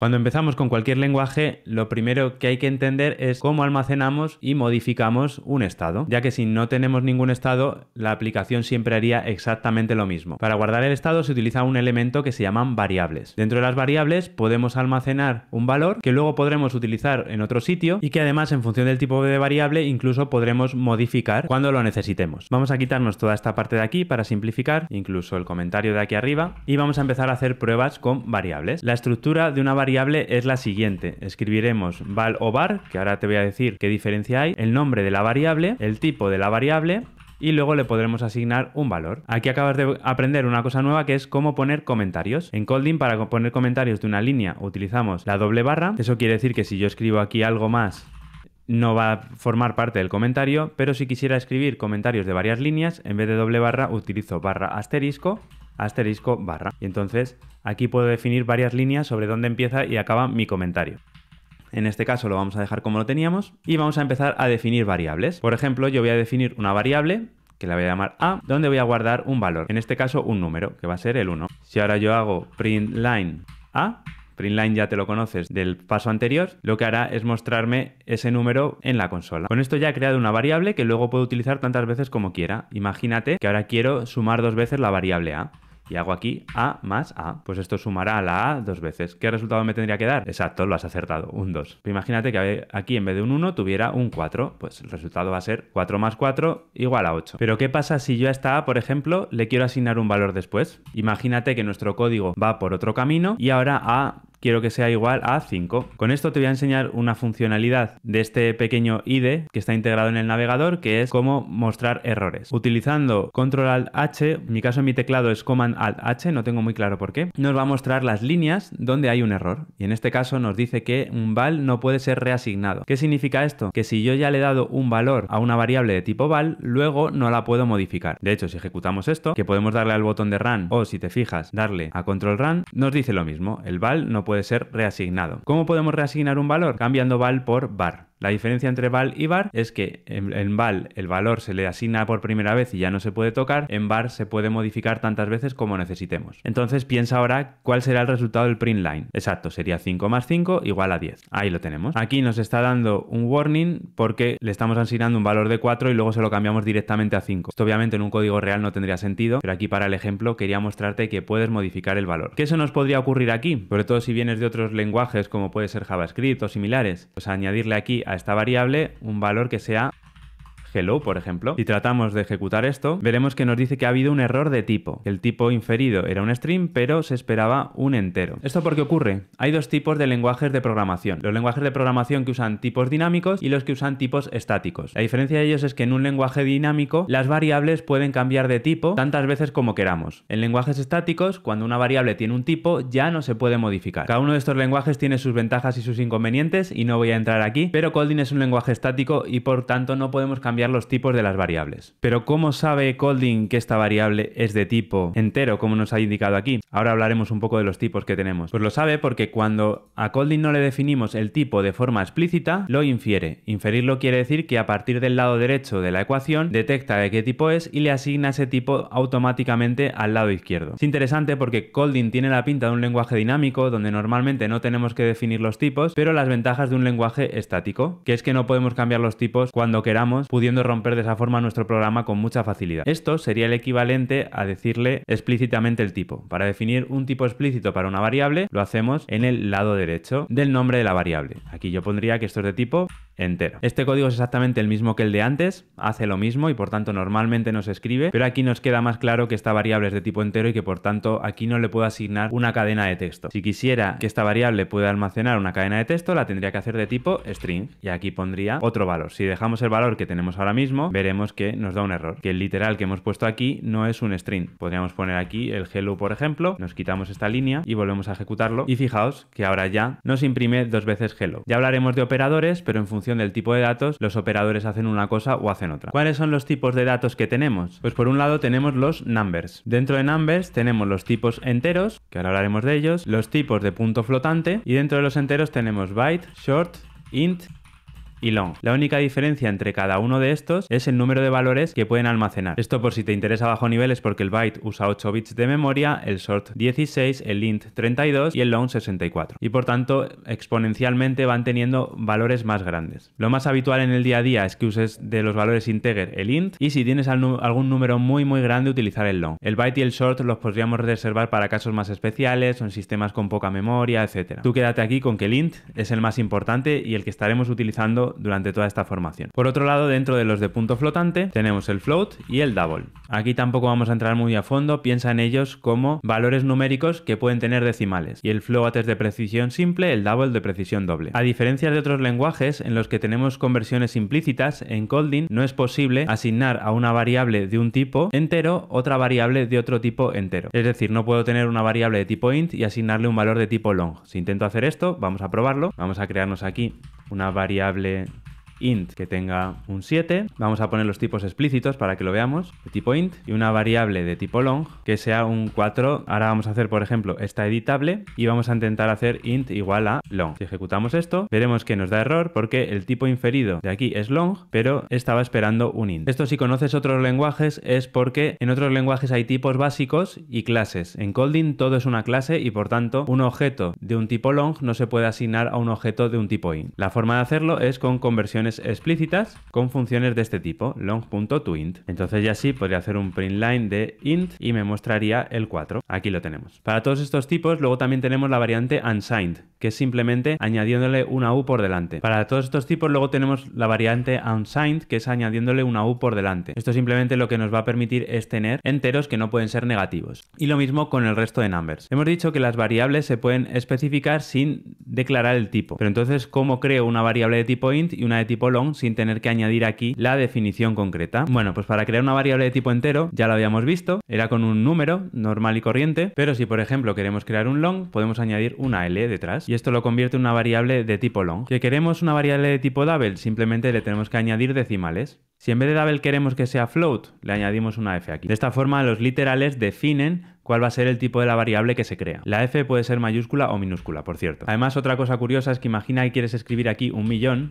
Cuando empezamos con cualquier lenguaje, lo primero que hay que entender es cómo almacenamos y modificamos un estado, ya que si no tenemos ningún estado, la aplicación siempre haría exactamente lo mismo. Para guardar el estado se utiliza un elemento que se llaman variables. Dentro de las variables podemos almacenar un valor que luego podremos utilizar en otro sitio y que además, en función del tipo de variable, incluso podremos modificar cuando lo necesitemos. Vamos a quitarnos toda esta parte de aquí para simplificar, incluso el comentario de aquí arriba, y vamos a empezar a hacer pruebas con variables. La estructura de una variable es la siguiente: escribiremos val o var, que ahora te voy a decir qué diferencia hay, el nombre de la variable, el tipo de la variable y luego le podremos asignar un valor. Aquí acabas de aprender una cosa nueva que es cómo poner comentarios. En Kotlin, para poner comentarios de una línea utilizamos la doble barra. Eso quiere decir que si yo escribo aquí algo más no va a formar parte del comentario, pero si quisiera escribir comentarios de varias líneas, en vez de doble barra utilizo barra asterisco, asterisco barra. Y entonces aquí puedo definir varias líneas sobre dónde empieza y acaba mi comentario. En este caso lo vamos a dejar como lo teníamos y vamos a empezar a definir variables. Por ejemplo, yo voy a definir una variable que la voy a llamar a, donde voy a guardar un valor, en este caso un número, que va a ser el 1. Si ahora yo hago printLine a, printLine ya te lo conoces del paso anterior, lo que hará es mostrarme ese número en la consola. Con esto ya he creado una variable que luego puedo utilizar tantas veces como quiera. Imagínate que ahora quiero sumar dos veces la variable a. Y hago aquí A más A. Pues esto sumará a la A dos veces. ¿Qué resultado me tendría que dar? Exacto, lo has acertado, un 2. Pero imagínate que aquí en vez de un 1 tuviera un 4. Pues el resultado va a ser 4 más 4 igual a 8. Pero ¿qué pasa si yo a esta A, por ejemplo, le quiero asignar un valor después? Imagínate que nuestro código va por otro camino y ahora A quiero que sea igual a 5. Con esto te voy a enseñar una funcionalidad de este pequeño IDE que está integrado en el navegador, que es cómo mostrar errores. Utilizando Control-Alt-H, en mi caso en mi teclado es Command-Alt-H, no tengo muy claro por qué, nos va a mostrar las líneas donde hay un error. Y en este caso nos dice que un val no puede ser reasignado. ¿Qué significa esto? Que si yo ya le he dado un valor a una variable de tipo val, luego no la puedo modificar. De hecho, si ejecutamos esto, que podemos darle al botón de Run o, si te fijas, darle a Control-Run, nos dice lo mismo. El val no puede ser reasignado. ¿Cómo podemos reasignar un valor? Cambiando val por var. La diferencia entre val y var es que en val el valor se le asigna por primera vez y ya no se puede tocar, en var se puede modificar tantas veces como necesitemos. Entonces piensa ahora cuál será el resultado del print line. Exacto, sería 5 más 5 igual a 10. Ahí lo tenemos. Aquí nos está dando un warning porque le estamos asignando un valor de 4 y luego se lo cambiamos directamente a 5. Esto obviamente en un código real no tendría sentido, pero aquí para el ejemplo quería mostrarte que puedes modificar el valor. ¿Qué se nos podría ocurrir aquí? Sobre todo si vienes de otros lenguajes como puede ser JavaScript o similares, pues añadirle aquí a esta variable un valor que sea hello, por ejemplo. Si tratamos de ejecutar esto, veremos que nos dice que ha habido un error de tipo. El tipo inferido era un string, pero se esperaba un entero. ¿Esto por qué ocurre? Hay dos tipos de lenguajes de programación. Los lenguajes de programación que usan tipos dinámicos y los que usan tipos estáticos. La diferencia de ellos es que en un lenguaje dinámico las variables pueden cambiar de tipo tantas veces como queramos. En lenguajes estáticos, cuando una variable tiene un tipo, ya no se puede modificar. Cada uno de estos lenguajes tiene sus ventajas y sus inconvenientes y no voy a entrar aquí, pero Kotlin es un lenguaje estático y por tanto no podemos cambiar los tipos de las variables. Pero ¿cómo sabe Kotlin que esta variable es de tipo entero, como nos ha indicado aquí? Ahora hablaremos un poco de los tipos que tenemos. Pues lo sabe porque cuando a Kotlin no le definimos el tipo de forma explícita, lo infiere. Inferirlo quiere decir que a partir del lado derecho de la ecuación detecta de qué tipo es y le asigna ese tipo automáticamente al lado izquierdo. Es interesante porque Kotlin tiene la pinta de un lenguaje dinámico donde normalmente no tenemos que definir los tipos, pero las ventajas de un lenguaje estático, que es que no podemos cambiar los tipos cuando queramos, pudiendo romper de esa forma nuestro programa con mucha facilidad. Esto sería el equivalente a decirle explícitamente el tipo. Para definir un tipo explícito para una variable, lo hacemos en el lado derecho del nombre de la variable. Aquí yo pondría que esto es de tipo entero. Este código es exactamente el mismo que el de antes, hace lo mismo y por tanto normalmente no se escribe, pero aquí nos queda más claro que esta variable es de tipo entero y que por tanto aquí no le puedo asignar una cadena de texto. Si quisiera que esta variable pueda almacenar una cadena de texto, la tendría que hacer de tipo string y aquí pondría otro valor. Si dejamos el valor que tenemos ahora mismo, veremos que nos da un error, que el literal que hemos puesto aquí no es un string. Podríamos poner aquí el hello, por ejemplo, nos quitamos esta línea y volvemos a ejecutarlo y fijaos que ahora ya nos imprime dos veces hello. Ya hablaremos de operadores, pero en función del tipo de datos los operadores hacen una cosa o hacen otra. ¿Cuáles son los tipos de datos que tenemos? Pues por un lado tenemos los numbers. Dentro de numbers tenemos los tipos enteros, que ahora hablaremos de ellos, los tipos de punto flotante y dentro de los enteros tenemos byte, short, int y long. La única diferencia entre cada uno de estos es el número de valores que pueden almacenar. Esto por si te interesa bajo niveles, porque el byte usa 8 bits de memoria, el short 16, el int 32 y el long 64. Y por tanto, exponencialmente van teniendo valores más grandes. Lo más habitual en el día a día es que uses de los valores integer el int, y si tienes algún número muy grande, utilizar el long. El byte y el short los podríamos reservar para casos más especiales o en sistemas con poca memoria, etc. Tú quédate aquí con que el int es el más importante y el que estaremos utilizando durante toda esta formación. Por otro lado, dentro de los de punto flotante tenemos el float y el double. Aquí tampoco vamos a entrar muy a fondo, piensa en ellos como valores numéricos que pueden tener decimales, y el float es de precisión simple, el double de precisión doble. A diferencia de otros lenguajes en los que tenemos conversiones implícitas, en Kotlin no es posible asignar a una variable de un tipo entero otra variable de otro tipo entero. Es decir, no puedo tener una variable de tipo int y asignarle un valor de tipo long. Si intento hacer esto, vamos a probarlo. Vamos a crearnos aquí una variable int que tenga un 7, vamos a poner los tipos explícitos para que lo veamos, de tipo int, y una variable de tipo long que sea un 4. Ahora vamos a hacer, por ejemplo, esta editable y vamos a intentar hacer int igual a long. Si ejecutamos esto, veremos que nos da error porque el tipo inferido de aquí es long, pero estaba esperando un int. Esto, si conoces otros lenguajes, es porque en otros lenguajes hay tipos básicos y clases. En Kotlin todo es una clase y por tanto un objeto de un tipo long no se puede asignar a un objeto de un tipo int. La forma de hacerlo es con conversiones explícitas con funciones de este tipo, long.toInt. Entonces ya sí podría hacer un printline de int y me mostraría el 4. Aquí lo tenemos. Para todos estos tipos luego también tenemos la variante unsigned, que es simplemente añadiéndole una u por delante. Para todos estos tipos luego tenemos la variante unsigned, que es añadiéndole una u por delante. Esto simplemente lo que nos va a permitir es tener enteros que no pueden ser negativos. Y lo mismo con el resto de numbers. Hemos dicho que las variables se pueden especificar sin declarar el tipo. Pero entonces, ¿cómo creo una variable de tipo int y una de tipo long sin tener que añadir aquí la definición concreta? Bueno, pues para crear una variable de tipo entero, ya lo habíamos visto, era con un número normal y corriente, pero si por ejemplo queremos crear un long, podemos añadir una L detrás y esto lo convierte en una variable de tipo long. Que queremos una variable de tipo double, simplemente le tenemos que añadir decimales. Si en vez de double queremos que sea float, le añadimos una F aquí. De esta forma los literales definen cuál va a ser el tipo de la variable que se crea. La F puede ser mayúscula o minúscula, por cierto. Además, otra cosa curiosa es que imagina que quieres escribir aquí 1.000.000.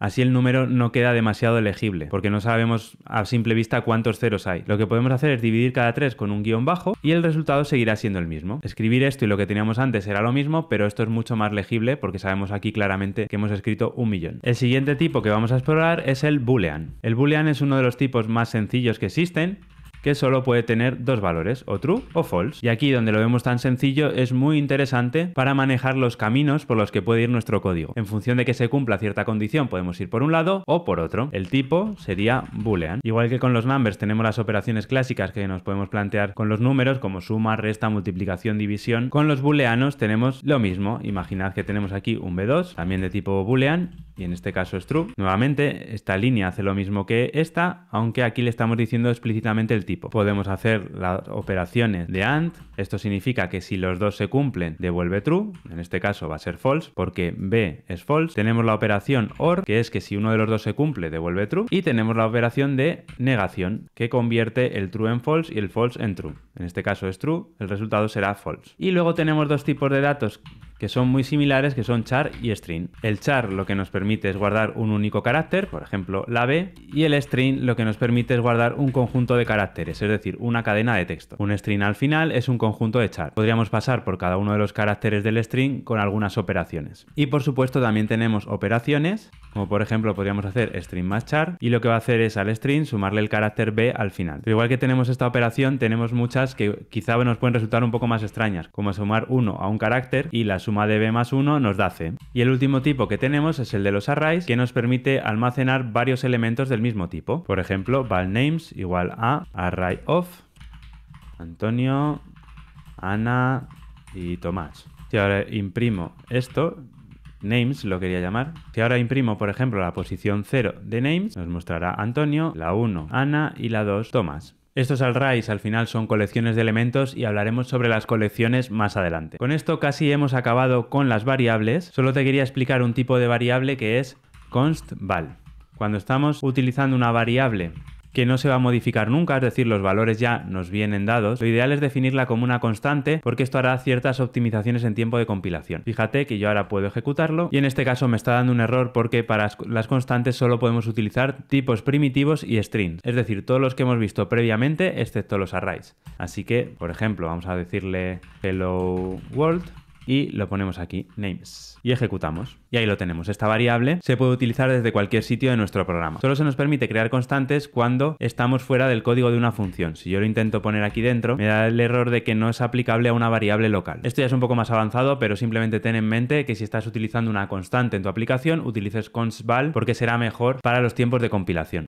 Así el número no queda demasiado legible, porque no sabemos a simple vista cuántos ceros hay. Lo que podemos hacer es dividir cada 3 con un guión bajo y el resultado seguirá siendo el mismo. Escribir esto y lo que teníamos antes era lo mismo, pero esto es mucho más legible porque sabemos aquí claramente que hemos escrito 1.000.000. El siguiente tipo que vamos a explorar es el boolean. El boolean es uno de los tipos más sencillos que existen, que solo puede tener dos valores, o true o false. Y aquí, donde lo vemos tan sencillo, es muy interesante para manejar los caminos por los que puede ir nuestro código. En función de que se cumpla cierta condición, podemos ir por un lado o por otro. El tipo sería boolean. Igual que con los numbers tenemos las operaciones clásicas que nos podemos plantear con los números, como suma, resta, multiplicación, división. Con los booleanos tenemos lo mismo. Imaginad que tenemos aquí un b2, también de tipo boolean, y en este caso es true. Nuevamente, esta línea hace lo mismo que esta, aunque aquí le estamos diciendo explícitamente el tipo. Podemos hacer las operaciones de AND. Esto significa que si los dos se cumplen, devuelve true. En este caso va a ser false, porque B es false. Tenemos la operación OR, que es que si uno de los dos se cumple, devuelve true. Y tenemos la operación de negación, que convierte el true en false y el false en true. En este caso es true, el resultado será false. Y luego tenemos dos tipos de datos que son muy similares, que son char y string. El char lo que nos permite es guardar un único carácter, por ejemplo la B, y el string lo que nos permite es guardar un conjunto de caracteres, es decir, una cadena de texto. Un string al final es un conjunto de char. Podríamos pasar por cada uno de los caracteres del string con algunas operaciones. Y por supuesto también tenemos operaciones, como por ejemplo podríamos hacer string más char, y lo que va a hacer es al string sumarle el carácter B al final. Pero igual que tenemos esta operación, tenemos muchas que quizá nos pueden resultar un poco más extrañas, como sumar 1 a un carácter, y la suma de b más 1 nos da c. Y el último tipo que tenemos es el de los arrays, que nos permite almacenar varios elementos del mismo tipo. Por ejemplo, val names igual a array of Antonio, Ana y Tomás. Si ahora imprimo esto, names lo quería llamar. Si ahora imprimo, por ejemplo, la posición 0 de names, nos mostrará Antonio, la 1 Ana y la 2 Tomás. Estos arrays al final son colecciones de elementos y hablaremos sobre las colecciones más adelante. Con esto casi hemos acabado con las variables. Solo te quería explicar un tipo de variable que es constVal. Cuando estamos utilizando una variable que no se va a modificar nunca, es decir, los valores ya nos vienen dados. Lo ideal es definirla como una constante porque esto hará ciertas optimizaciones en tiempo de compilación. Fíjate que yo ahora puedo ejecutarlo y en este caso me está dando un error porque para las constantes solo podemos utilizar tipos primitivos y strings, es decir, todos los que hemos visto previamente excepto los arrays. Así que, por ejemplo, vamos a decirle hello world y lo ponemos aquí, names, y ejecutamos. Y ahí lo tenemos. Esta variable se puede utilizar desde cualquier sitio de nuestro programa. Solo se nos permite crear constantes cuando estamos fuera del código de una función. Si yo lo intento poner aquí dentro, me da el error de que no es aplicable a una variable local. Esto ya es un poco más avanzado, pero simplemente ten en mente que si estás utilizando una constante en tu aplicación, utilices constval porque será mejor para los tiempos de compilación.